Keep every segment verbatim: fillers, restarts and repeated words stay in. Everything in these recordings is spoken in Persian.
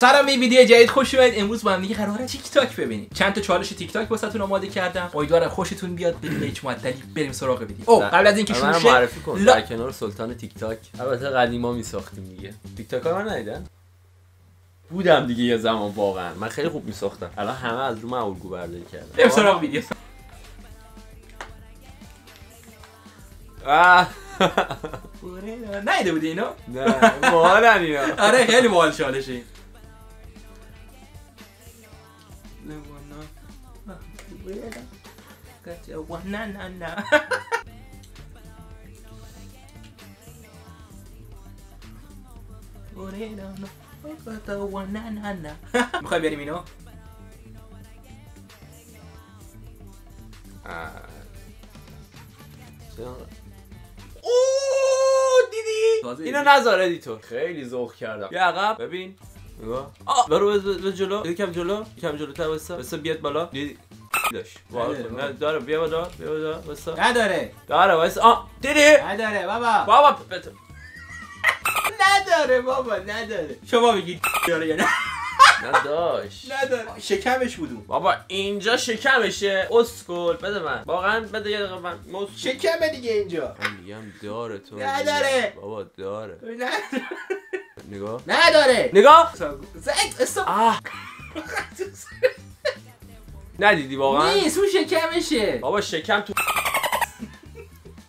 سلام به ویدیو جدید خوش اومدید. امروز با هم دیگه قراره تیک تاک ببینیم. چند تا چالش تیک تاک واسهتون آماده کردم. امیدوارم خوشتون بیاد. بریم هیچ معطلی بریم سراغ ویدیو. او قبل از اینکه شروع شه معرفی کن در کنار سلطان تیک تاک. البته قدیما می ساختیم دیگه. تیک تاک ها رو ندیدن؟ بودم دیگه یه زمان واقعا. من خیلی خوب می ساختم. الان همه از رو من الگو برداری کردن. بریم سراغ ویدیو. آه نایده بودی اینو؟ نه، باحالن اینا. آره خیلی باحال چالشه. نه نه نه میخوای بریم اینو؟ دیدی؟ اینو نذار ادیتور خیلی ذوق کردم. یه عقب ببین نگاه برو به جلو یکم جلو یکم جلوتر وایسا وایسا بیاد بالا داش والا داره بیا بالا بیا بالا وایسا نداره داره وایسا آ دیدی نداره بابا بابا نداره بابا نداره شما بگید داره یا نه نداش نداره شکمش بودم بابا اینجا شکمشه اسکول بده من واقعا بده یه دقیقه من شکمه دیگه اینجا میگم داره تو نداره بابا داره نگاه نداره نگاه آه ندیدی واقعا نیست اون شکمشه بابا شکم تو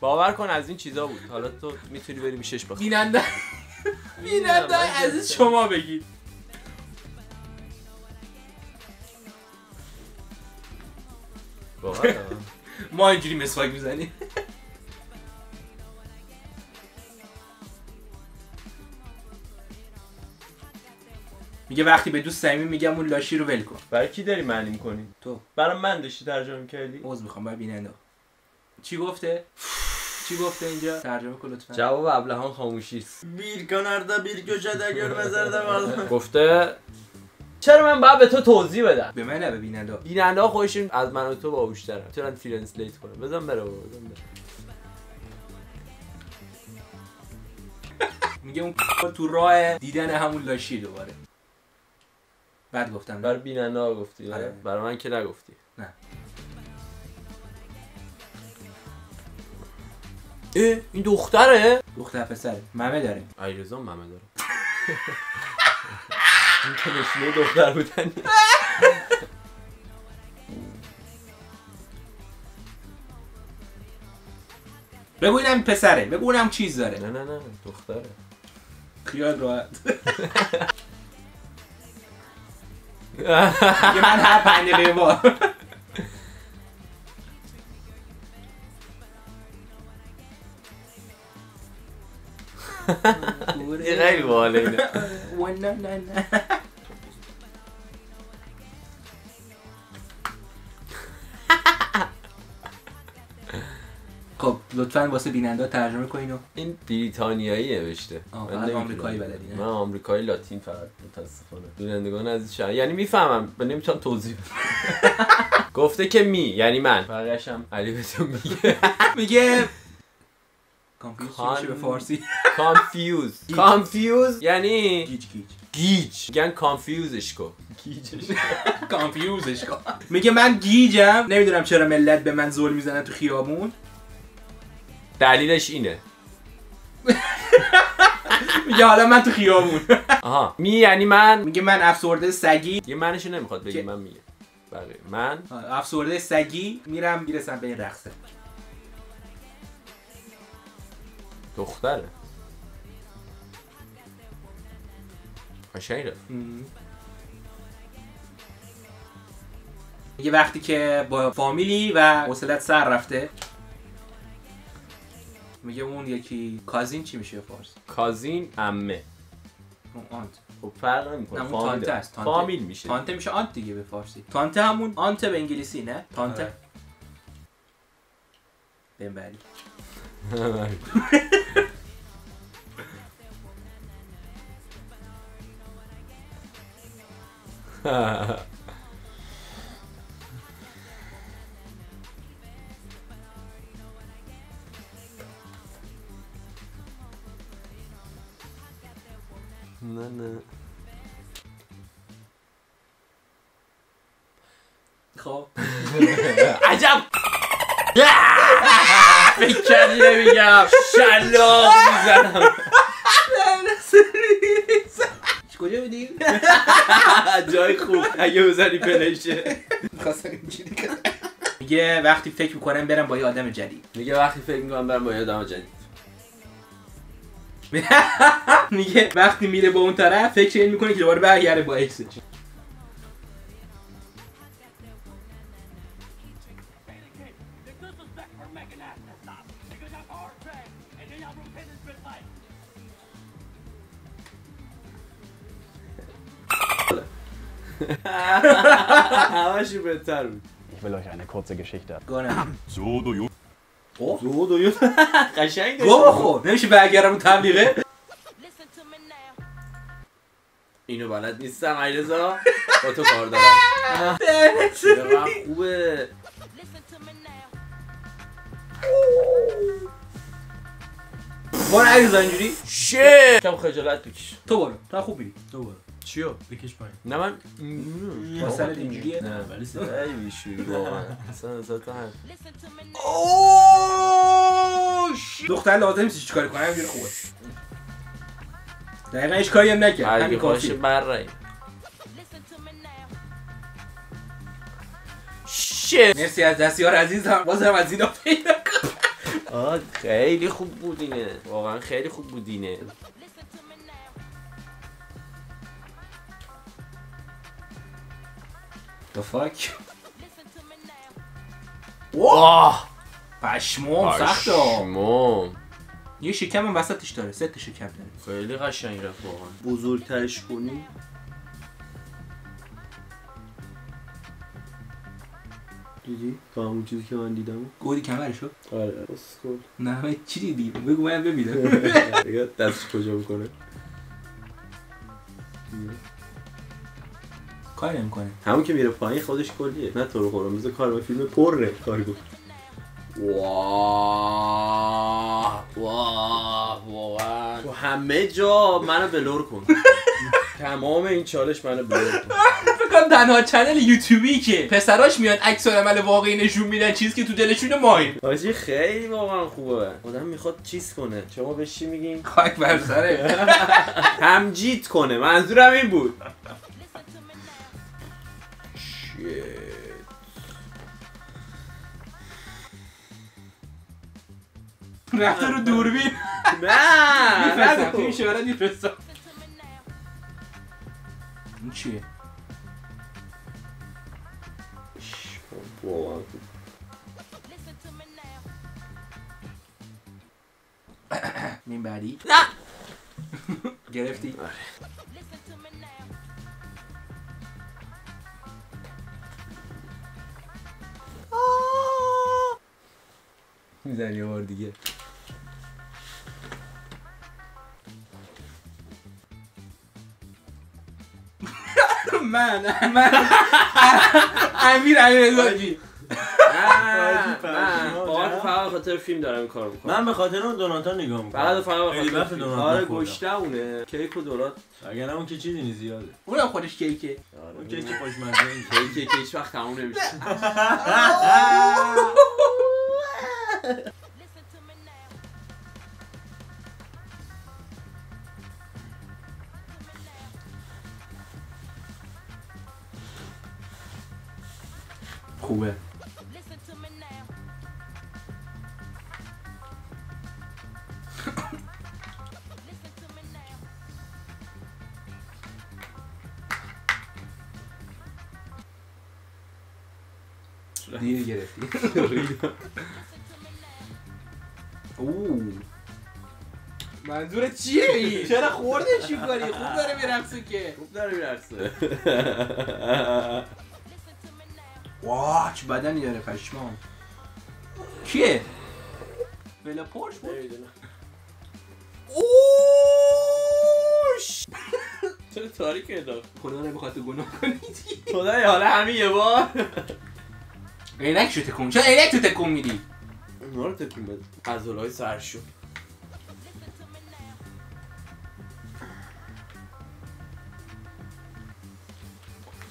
باور کن از این چیزا بود حالا تو میتونی بری میشش بخوری بیننده بیننده عزیز شما بگید واقعا ما اینجوری مسواک میزنیم میگه وقتی به دوست صمیمی میگم اون لاشی رو ول کن. برای کی داری معنی می‌کنی؟ تو. برای من داشتی ترجمه کردی؟ عذر می‌خوام برای بیننده. چی گفته؟ چی گفته اینجا؟ ترجمه کن لطفاً. جواب ابلهان خاموشی است. Bir kenarda bir köşede görmezlerdi vardı. گفته چرا من باید به تو توضیح بدم؟ به من نه به بیننده. بیننده خودشون از من و تو باهوش‌ترن. میتونن ترنسلیت کنن. بزن بره بابا بزن بره. میگه اون تو راه دیدن همون لاشی دوباره. بعد گفتم برای بیننده ها گفتی آره. برای من که نگفتی نه ای این دختره؟ دختر پسره ممه داره علیرضا ممه داره این که نشونه دختر بودن بگو اینم پسره بگو اینم چیز داره نه نه نه دختره خیال راحت یه من هر پنج دقیقه بار این خیلی باحاله اینه نه نه نه خب لطفاً واسه بیننده ترجمه کن اینو این بریتانیایی نوشته من آمریکایی بلدی نه من آمریکایی لاتین فقط متاسفانه بینندگان عزیز یعنی میفهمم من نمیتونم توضیح بدم گفته که می یعنی من بقیه‌شم علی بهتون میگه میگه کانفیوز به فارسی کانفیوز کانفیوز یعنی گیج گیج گیج میگن کانفیوزش کو گیجش کانفیوزش کو میگه من گیجم نمیدونم چرا ملت به من ظلم میزنن تو خیابون دلیلش اینه میگه حالا من تو خیابون آها می یعنی من میگه من افسرده سگی یه منشو نمیخواد بگی من میگه بقیه من افسرده سگی میرم میرسم به این رقصه دختره قشنگه میگه وقتی که با فامیلی و حوصلت سر رفته میگه اون یکی کازین چی میشه فارسی؟ کازین عمه اون آنت خب فرق نمیکنه فامیل است فامیل میشه تانته میشه آنت دیگه به فارسی تانته همون آنت به انگلیسی نه تانته بنبری نه نه خب عجب فکر کردی نمیگم شلاق میزنم کجا بودی؟ جای خوب اگه بزنی پلیشه میخواستم اینجوری کنم. میگه وقتی فکر میکنم برم با یه آدم جدید. میگه وقتی فکر میکنم برم با یه آدم جدید. میگه وقتی میره با اون طرف فکر این میکنه که دوباره برگرده با اکسش. همشی بهتر بود. Ich will euch eine kurze Geschichte. So do you. Oh, so do you. قشنگ گوخو نمیشه برگردم اون تبلیغه. اینو بلد نیستم علیرضا. با تو کار دارم. چقدر خوبه. برو علیرضا اینجوری. شه. کم خجالت بکش. تو برو. تو خوب میری. تو برو. چیو؟ بکش پایین. نه من مثلا اینجوریه. نه ولی صدای میشوری واقعا. اصلا ذات هم. اوه! دختر لازم نیست چیکار کنه همینجوری خوبه. دقیقاً هیچ کاری هم نکرد. همین کافیه. برای. شیت. مرسی از دستیار عزیزم. بازم از اینا پیدا کردم. آه خیلی خوب بودینه. واقعا خیلی خوب بودینه. The fuck? واه! پشمام سخته. پشمام. یه شکم هم وسطش داره. سه تا شکم داره. خیلی قشنگ رفت واقعا. بزرگترش کنی. دیدی؟ تا همون چیزی که من دیدم. گودی کمرشو؟ آره. اسکول. نه من چی دیدی؟ بگو من ببینم. دیگه دستش کجا میکنه؟ کار نمیکنه. همون که میره پایین خودش کلیه. نه تو رو قرمز کار با فیلم پره کار گفت. واه واه واه تو همه جا منو بلور کن. تمام این چالش منو بلور کن. فکر کنم تنها چنل یوتیوبی که پسراش میاد عکس العمل واقعی نشون میدن چیزی که تو دلشون ماین. آجی خیلی واقعا خوبه. آدم میخواد چیز کنه. شما بهش چی میگین؟ خاک بر سره. تمجید کنه. منظورم این بود. رفته رو دوربین. نه میفرستم توی این شماره میفرستم. این چیه؟ مین بعدی؟ نه گرفتی؟ آره. میزن یه بار دیگه. من من امیر علیرضا جی من فقط به خاطر فیلم دارم کار میکنم. من به خاطر اون دوناتا نگاه میکنم. فقط فقط به خاطر دوناتا. آره گشتهونه کیک و دونات. اگر اون که چیزی نیست زیاده. اون خودش کیکه. اون کیک خوشمزه نیست. کیک هیچ وقت تموم نمیشه. خوبه. دیر گرفتی. اوه منظور چیه این؟ چرا خوردش می‌کنی؟ خوب داره میرقصه که. خوب داره میرقصه. واه چه بدنی داره پشمام. کیه؟ بلا پورش بود. اوش چرا تاریک انداخت؟ خدا نمیخواد تو گناه کنی. خدایا حالا همین یه بار. عینک شو تکون. چرا عینک تو تکون میدی؟ نور تکون بده. عضلای سر شو.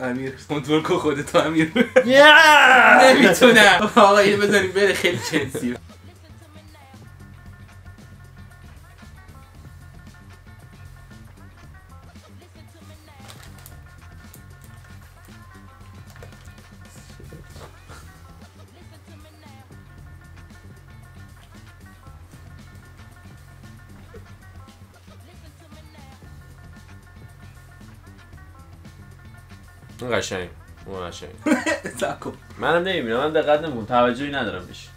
امیر کنترل کن خودتو امیر. نمیتونم آقا اینو بذاریم بره، خیلی جنسیه. اون قشنگ، اون قشنگ. منم نمیبینم، من دقت نمیکنم، توجهی ندارم بهش.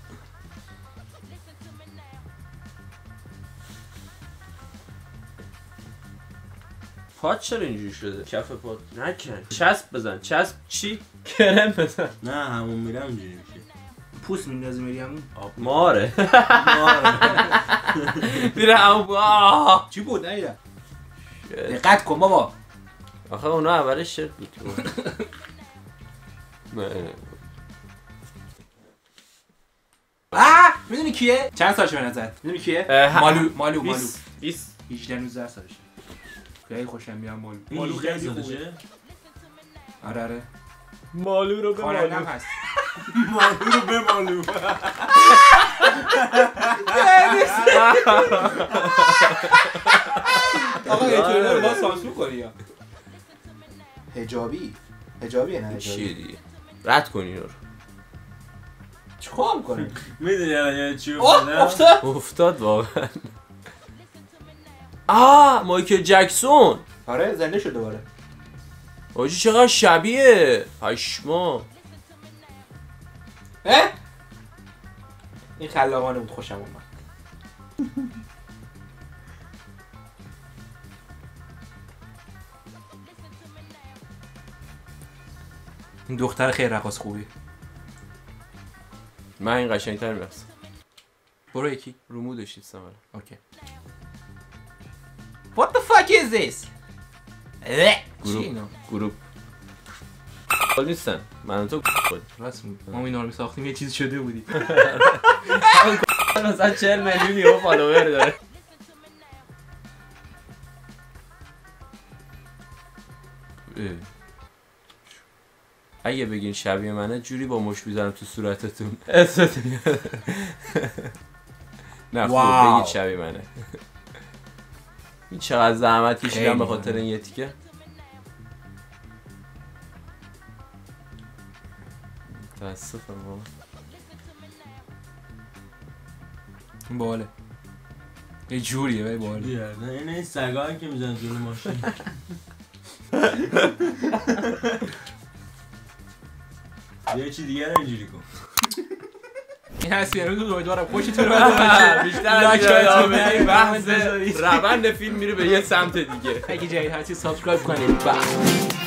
پات چرا اینجوری شده؟ کف پات نکن. چسب بزن، چسب چی؟ کرم بزن. نه همون میرم اینجوری میشه. پوست میندازی میری همون؟ آب ماره. میره همون. چی بود؟ نه دقت کن بابا. آخه اونا اولش شرط بود. آه میدونی کیه؟ چند سالش به نظر؟ میدونی کیه؟ مالو مالو مالو هجده نوزده سالشه. خیلی خوشم میاد مالو. مالو خیلی خوبه. آره آره. مالو رو به مالو هست. مالو رو به مالو. آقا اینطوری رو با سانسور کنی. حجابی حجابیه نه چیه دیگه، رد کن اینو رو. چیکار می‌کنی؟ میدونی الان چی افتاد؟ افتاد واقعا. آ مایکل جکسون. آره زنده شد دوباره. آجی چقدر شبیه پشما. اه؟ این خلاقانه بود، خوشم اومد. این دختر خیلی رقاص خوبی. من این قشنگتر میرقصم. برو یکی رومو داشتید سمالا. اوکی What the fuck is this؟ گروپ گروپ خال نیستن، من تو خود راست میکنم. ما اینا رو میساختیم یه چیز شده بودی. من مثلا چهل میلیون یهو فالوور داره. اگه بگین شبیه منه جوری با مش میزنم تو صورتتون. نه خوب بگید شبیه منه. این چقدر زحمت کشیدم به خاطر این یه تیکه. متاسفم بابا. این باله یه جوریه ولی باله. نه این این سگایی که میزنن جلو ماشین. یه چی دیگه رو اینجوری کن. این هست ویدیو، امیدوارم خوشتون اومد باشه. بیشتر از این بحث روند فیلم میره به یه سمت دیگه. اگه جدید هستی سابسکرایب کنید.